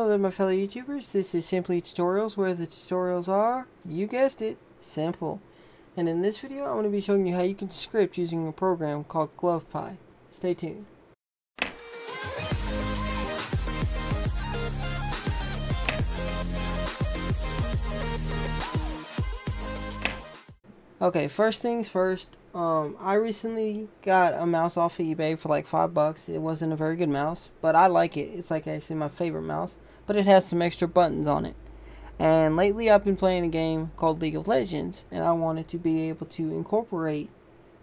Hello my fellow YouTubers, this is Simply Tutorials, where the tutorials are, you guessed it, simple. And in this video I'm going to be showing you how you can script using a program called GlovePie. Stay tuned. Okay, first things first, I recently got a mouse off of eBay for like $5. It wasn't a very good mouse, but I like it. It's like actually my favorite mouse, but it has some extra buttons on it. And lately I've been playing a game called League of Legends, and I wanted to be able to incorporate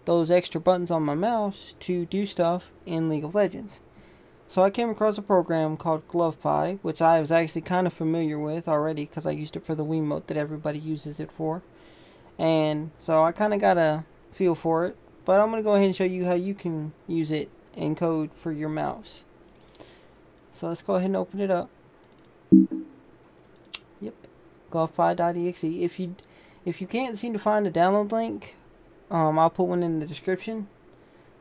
those extra buttons on my mouse to do stuff in League of Legends. So I came across a program called GlovePie, which I was actually kind of familiar with already because I used it for the Wiimote that everybody uses it for. And so I kind of got a feel for it, but I'm going to go ahead and show you how you can use it in code for your mouse. So let's go ahead and open it up. Yep, glovepie.exe. If you can't seem to find a download link, I'll put one in the description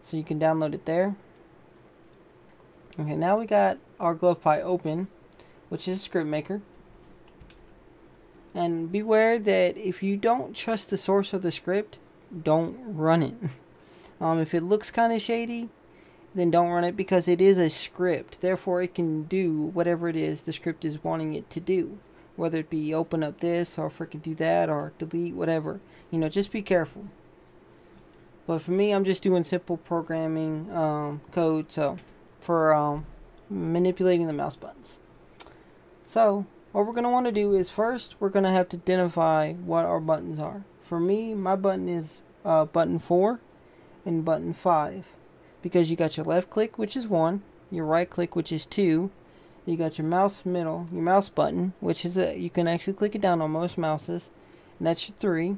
so you can download it there. Okay, now we got our GlovePie open, which is script maker. And beware that if you don't trust the source of the script, don't run it. If it looks kind of shady, then don't run it, because it is a script. Therefore, it can do whatever it is the script is wanting it to do, whether it be open up this or freaking do that or delete, whatever. You know, just be careful. But for me, I'm just doing simple programming code, so for manipulating the mouse buttons. So what we're going to want to do is, first we're going to have to identify what our buttons are. For me, my button is button 4 and button 5, because you got your left click, which is 1, your right click, which is 2, you got your mouse middle, your mouse button, which is you can actually click it down on most mouses, and that's your 3,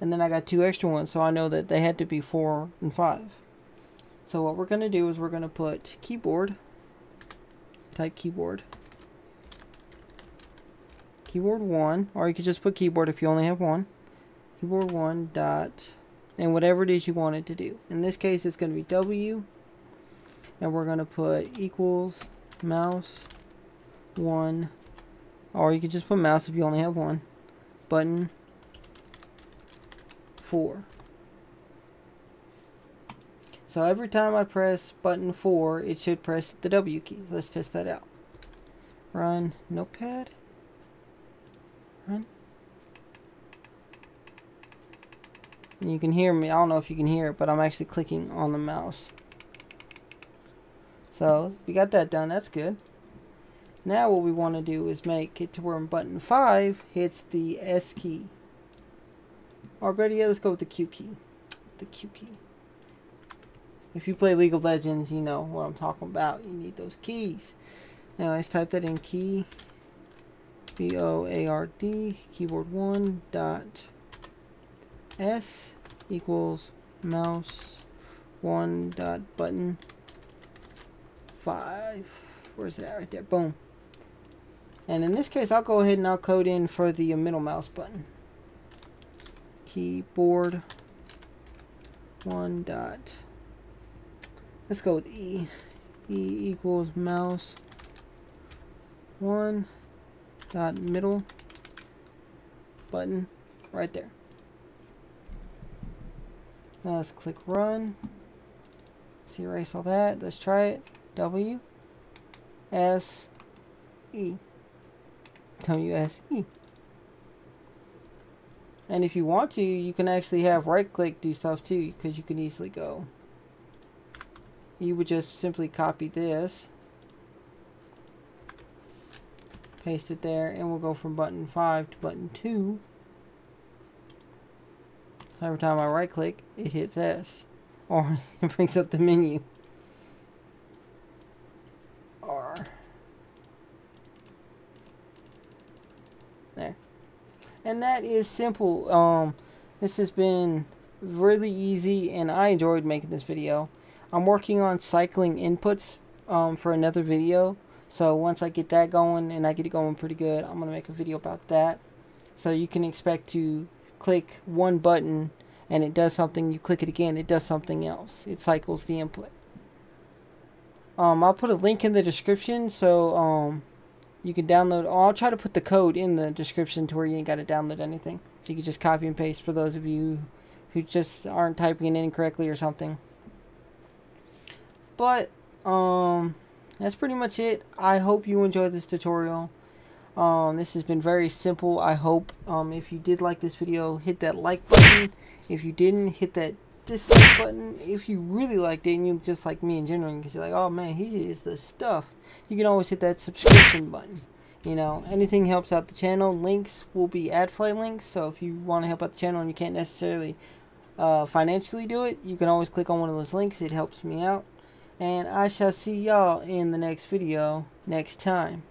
and then I got 2 extra ones, so I know that they had to be 4 and 5. So what we're going to do is we're going to put keyboard, type keyboard 1, or you could just put keyboard if you only have one. Keyboard 1 dot, and whatever it is you want it to do. In this case, it's going to be W, and we're going to put equals mouse 1, or you could just put mouse if you only have one, button 4. So every time I press button 4, it should press the W keys. Let's test that out. Run notepad. Run. You can hear me. I don't know if you can hear it, but I'm actually clicking on the mouse. So we got that done. That's good. Now what we want to do is make it to where button 5 hits the S key. Or better yet, let's go with the Q key. The Q key. If you play League of Legends, you know what I'm talking about. You need those keys. Now let's type that in, key, B-O-A-R-D, keyboard 1 dot S equals mouse 1 dot button 5. Where's that? Right there. Boom. And in this case, I'll go ahead and I'll code in for the middle mouse button. Keyboard 1 dot, let's go with E. E equals mouse 1 dot middle button, right there. Now let's click run. Let's erase all that. Let's try it. W, S, E. W, S, E. And if you want to, you can actually have right click do stuff too, because you can easily go. You would just simply copy this, paste it there, and we'll go from button 5 to button 2. Every time I right click, it hits S, or it brings up the menu. R. There. And that is simple. This has been really easy, and I enjoyed making this video. I'm working on cycling inputs for another video. So once I get that going, and I get it going pretty good, I'm going to make a video about that. So you can expect to click one button and it does something, you click it again, it does something else. It cycles the input. I'll put a link in the description, so you can download. Oh, I'll try to put the code in the description to where you ain't got to download anything. So you can just copy and paste for those of you who just aren't typing it in correctly or something. But, that's pretty much it. I hope you enjoyed this tutorial. This has been very simple, I hope. If you did like this video, hit that like button. If you didn't, hit that dislike button. If you really liked it and you just like me in general, because you're like, oh man, he is the stuff, you can always hit that subscription button. You know, anything helps out the channel. Links will be ad-play links, so if you want to help out the channel and you can't necessarily financially do it, you can always click on one of those links. It helps me out. And I shall see y'all in the next video next time.